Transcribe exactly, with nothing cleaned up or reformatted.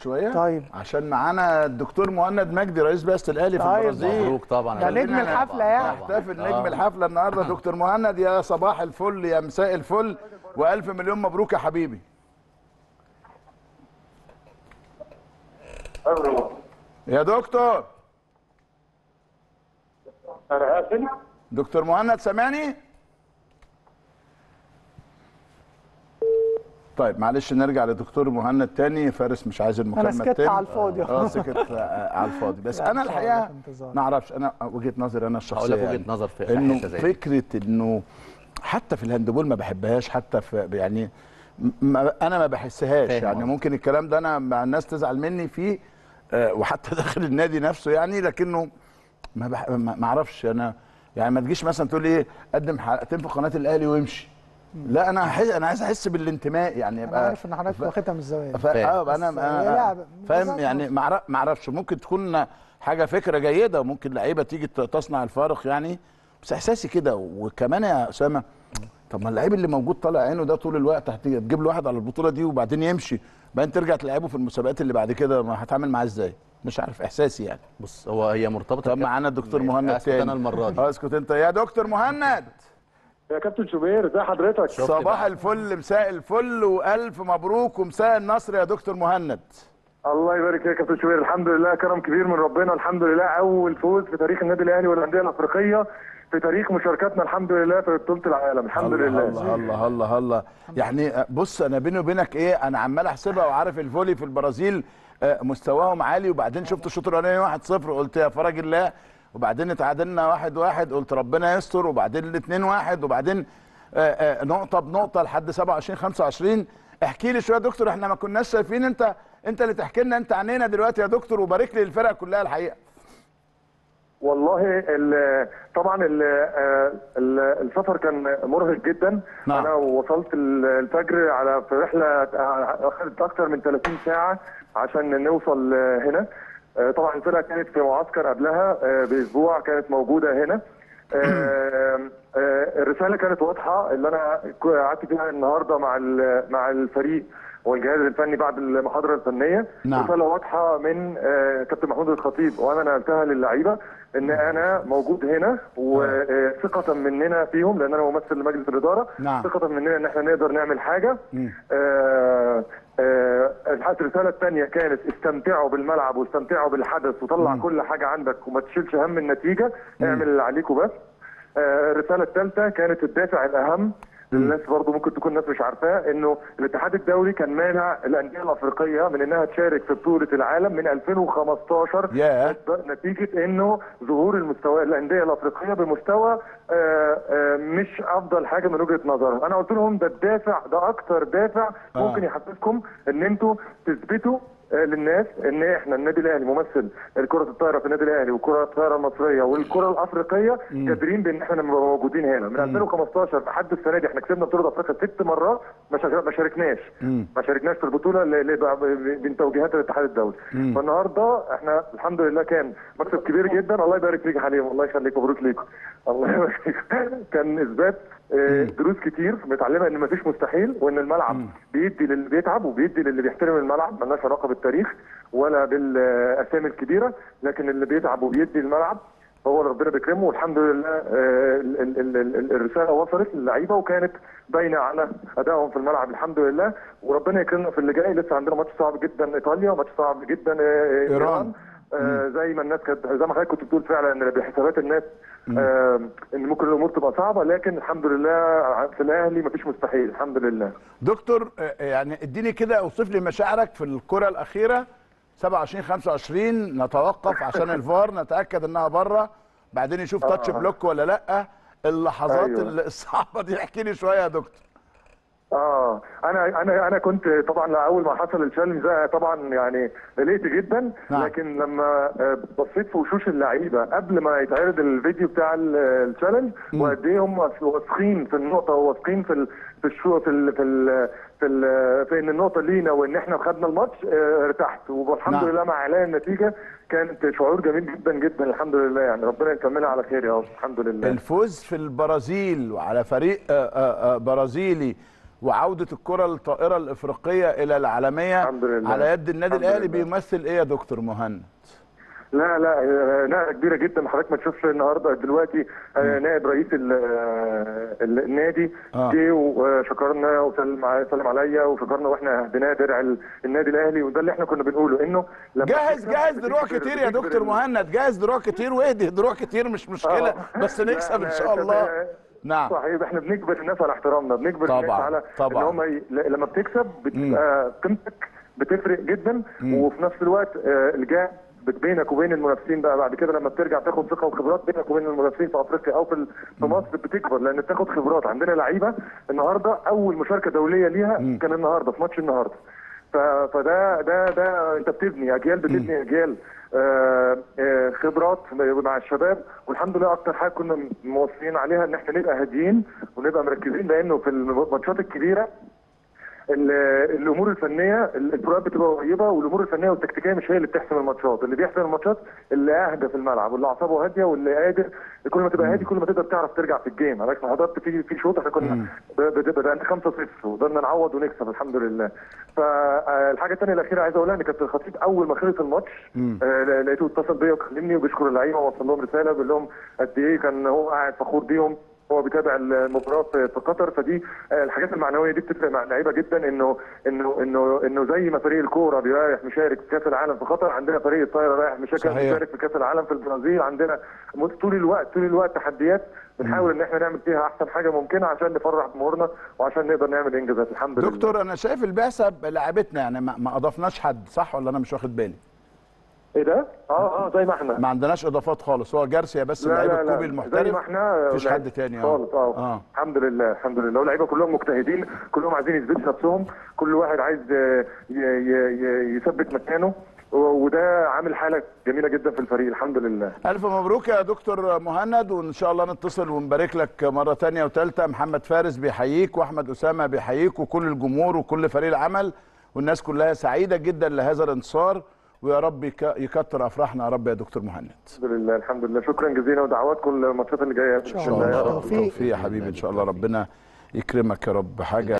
شويه طيب. عشان معانا الدكتور مهند مجدي رئيس بعثه الاهلي في طيب. البرازيل. مبروك طبعا يا نجم الحفله، يعني احتفل نجم الحفله النهارده دكتور مهند. يا صباح الفل يا مساء الفل والف مليون مبروك يا حبيبي. يا دكتور دكتور مهند سامعني؟ طيب معلش نرجع لدكتور مهند تاني. فارس مش عايز المكالمه التاني، انا سكت على الفاضي. اه سكت على الفاضي. بس انا الحقيقه ما اعرفش، انا وجهه نظري انا الشخصيه هقول لك وجهه نظر في انه فكره انه حتى في الهاندبول ما بحبهاش، حتى في يعني ما انا ما بحسهاش يعني. ممكن الكلام ده انا مع الناس تزعل مني فيه آه وحتى داخل النادي نفسه يعني، لكنه ما بح... ما اعرفش انا يعني. ما تجيش مثلا تقول ايه قدم حلقتين في قناه الاهلي وامشي. لا انا حز... انا عايز احس بالانتماء يعني. يبقى انا عارف ان حضرتك واخدها من الزوايا ف... اه انا فاهم يعني. ما اعرفش، ممكن تكون حاجه فكره جيده وممكن لعيبه تيجي تصنع الفارق يعني، بس احساسي كده. وكمان يا اسامه طب ما اللعيب اللي موجود طالع عينه ده طول الوقت، هتيجي تجيب له واحد على البطوله دي وبعدين يمشي، بعدين ترجع تلعبه في المسابقات اللي بعد كده، ما هتعامل معاه ازاي؟ مش عارف، احساسي يعني. بص هو هي مرتبطه. طب معانا الدكتور مهند تاني. انا المره دي اسكت انت يا دكتور مهند. يا كابتن شوبير ازي حضرتك؟ صباح الفل مساء الفل والف مبروك ومساء النصر يا دكتور مهند. الله يبارك يا كابتن شوبير. الحمد لله كرم كبير من ربنا، الحمد لله اول فوز في تاريخ النادي الاهلي والانديه الافريقيه، في تاريخ مشاركتنا الحمد لله في بطوله العالم. الحمد الله لله. الله الله الله الله يعني. بص انا بيني وبينك ايه، انا عمال احسبها وعارف الفولي في البرازيل مستواهم عالي، وبعدين شفت الشوط الاولاني واحد صفر قلت يا فرج الله، وبعدين اتعادلنا واحد واحد قلت ربنا يستر، وبعدين الاثنين واحد، وبعدين آآ آآ نقطه بنقطه لحد سبعة وعشرين خمسة وعشرين. احكي لي شويه يا دكتور، احنا ما كناش شايفين، انت انت اللي تحكي لنا، انت عنينا دلوقتي يا دكتور، وبارك لي الفرقه كلها الحقيقه. والله طبعا السفر كان مرهق جدا. نعم. انا وصلت الفجر على في رحله اخذت اكثر من ثلاثين ساعة عشان نوصل هنا. طبعا الفرقه كانت في معسكر قبلها باسبوع، كانت موجوده هنا. الرساله كانت واضحه اللي انا قعدت فيها النهارده مع مع الفريق والجهاز الفني بعد المحاضره الفنيه. نعم. رساله واضحه من كابتن محمود الخطيب، وانا نقلتها للعيبه ان انا موجود هنا وثقه مننا فيهم لان انا ممثل لمجلس الاداره. نعم. ثقه مننا ان احنا نقدر نعمل حاجه. آه آه الرساله الثانيه كانت استمتعوا بالملعب واستمتعوا بالحدث وطلع مم. كل حاجه عندك وما تشيلش هم النتيجه، مم. اعمل اللي عليك وبس. آه الرساله الثالثه كانت الدافع الاهم للناس، برضه ممكن تكون الناس مش عارفاه، انه الاتحاد الدولي كان مانع الانديه الافريقيه من انها تشارك في بطوله العالم من ألفين وخمستاشر yeah. نتيجه انه ظهور المستوى الانديه الافريقيه بمستوى آآ آآ مش افضل حاجه من وجهه نظرهم. انا قلت لهم ده الدافع، ده اكتر دافع ممكن يحسسكم ان انتوا تثبتوا للناس ان احنا النادي الاهلي ممثل الكره الطائره في النادي الاهلي والكره الطائره المصريه والكره الافريقيه قادرين بان احنا نبقى موجودين هنا. من ألفين وخمستاشر لحد السنه دي احنا كسبنا بطوله افريقيا ست مرات، ما شاركناش ما شاركناش في البطوله من توجيهات الاتحاد الدولي. مم. فالنهارده احنا الحمد لله كان مكسب كبير جدا. الله يبارك فيك يا حليم، الله يخليك، مبروك ليكم، الله يبارك فيك. كان اثبات دروس كتير متعلمه ان مفيش مستحيل، وان الملعب مم. بيدي للي بيتعب وبيدي للي بيحترم الملعب، مالناش علاقه بالتاريخ ولا بالاسامي الكبيره، لكن اللي بيتعب وبيدي الملعب هو ربنا بيكرمه. والحمد لله الرساله وصلت للعيبه وكانت باينه على ادائهم في الملعب الحمد لله، وربنا يكرمنا في اللي جاي. لسه عندنا ماتش صعب جدا ايطاليا، وماتش صعب جدا ايران. آه زي ما الناس كانت، زي ما حضرتك كنت بتقول فعلا ان بحسابات الناس آه ان ممكن الامور تبقى صعبه، لكن الحمد لله في الاهلي مفيش مستحيل الحمد لله. دكتور يعني اديني كده، اوصف لي مشاعرك في الكره الاخيره سبعة وعشرين خمسة وعشرين. نتوقف عشان الفار نتاكد انها بره، بعدين يشوف تاتش آه. بلوك ولا لا، اللحظات أيوة. الصعبه دي احكي لي شويه يا دكتور. اه انا انا انا كنت طبعا اول ما حصل التشالنج ده طبعا يعني قلقت جدا. نعم. لكن لما بصيت في وشوش اللعيبه قبل ما يتعرض الفيديو بتاع التشالنج وقد ايه هم واثقين في النقطه وواثقين في في الشو في ال في ال في, ال في ان النقطه لينا وان احنا خدنا الماتش، ارتحت. والحمد نعم. لله مع اعلان النتيجه كانت شعور جميل جدا جدا الحمد لله يعني. ربنا يكملها على خير يا رب الحمد لله. الفوز في البرازيل وعلى فريق برازيلي وعوده الكره الطائره الافريقيه الى العالميه الحمد لله. على يد النادي الاهلي بيمثل ايه يا دكتور مهند؟ لا لا نقله كبيره جدا. حضرتك ما تشوفش النهارده دلوقتي نائب رئيس النادي جه وشكرنا وسلم عليا وشكرنا واحنا هديناه درع النادي الاهلي، وده اللي احنا كنا بنقوله انه جاهز جاهز دروع كتير يا دكتور مهند، جاهز دروع كتير واهدي دروع كتير مش مشكله بس نكسب ان شاء الله. نعم صحيح، احنا بنجبر الناس على احترامنا، بنجبر طبعًا. الناس على طبعًا. ان هم لما بتكسب بتبقى قيمتك بتفرق جدا مم. وفي نفس الوقت الجاه بينك وبين المنافسين بقى بعد كده لما بترجع تاخد ثقه وخبرات بينك وبين المنافسين في افريقيا او في مصر بتكبر لان بتاخد خبرات. عندنا لعيبه النهارده اول مشاركه دوليه ليها مم. كان النهارده في ماتش النهارده، فده ده ده انت بتبني اجيال بتبني اجيال آآ آآ خبرات مع الشباب. والحمد لله اكتر حاجه كنا موصيين عليها ان احنا نبقى هاديين ونبقى مركزين لانه في الماتشات الكبيره الامور الفنيه البروات بتبقى قريبه والامور الفنيه والتكتيكيه مش هي اللي بتحسم الماتشات، اللي بيحسم الماتشات اللي اهدى في الملعب واللي اعصابه هاديه واللي قادر. كل ما تبقى هادي كل ما تقدر تعرف ترجع في الجيم. انا حضرت في في شوط احنا كنا بدأنا خمسة صفر وقدرنا نعوض ونكسب الحمد لله. فالحاجه الثانيه الاخيره عايز اقولها ان كابتن الخطيب اول ما خلص الماتش لقيته اتصل بيا وكلمني وبيشكر اللعيبه ووصل لهم رساله بيقول لهم قد ايه كان هو قاعد فخور بيهم، هو بيتابع المباراه في قطر. فدي الحاجات المعنويه دي بتفرق مع اللعيبه جدا انه انه انه انه زي ما فريق الكوره بيريح مشارك في كاس العالم في قطر، عندنا فريق الطايره رايح مشارك في كاس العالم في البرازيل. عندنا طول الوقت طول الوقت تحديات بنحاول ان احنا نعمل فيها احسن حاجه ممكنه عشان نفرح جمهورنا وعشان نقدر نعمل انجازات الحمد لله. دكتور انا شايف البعثه لعبتنا يعني ما اضفناش حد، صح ولا انا مش واخد بالي؟ ايه ده؟ اه اه زي ما احنا ما عندناش اضافات خالص، هو جارسيا بس لعيب الكوبي المحترف زي ما احنا مفيش حد تاني خالص. اه, آه. الحمد لله الحمد لله. واللعيبه كلهم مجتهدين، كلهم عايزين يثبتوا نفسهم، كل واحد عايز يثبت مكانه، وده عامل حاله جميله جدا في الفريق الحمد لله. الف مبروك يا دكتور مهند، وان شاء الله نتصل ونبارك لك مره ثانيه وثالثه. محمد فارس بيحييك واحمد اسامه بيحييك وكل الجمهور وكل فريق العمل والناس كلها سعيده جدا لهذا الانتصار، ويا رب يكتر افراحنا يا رب يا دكتور مهند. الحمد لله الحمد لله، شكرا جزيلا ودعواتكم للماتشات اللي جايه ان شاء الله. يا رب توفيق يا حبيبي ان شاء الله، ربنا يكرمك يا رب. حاجه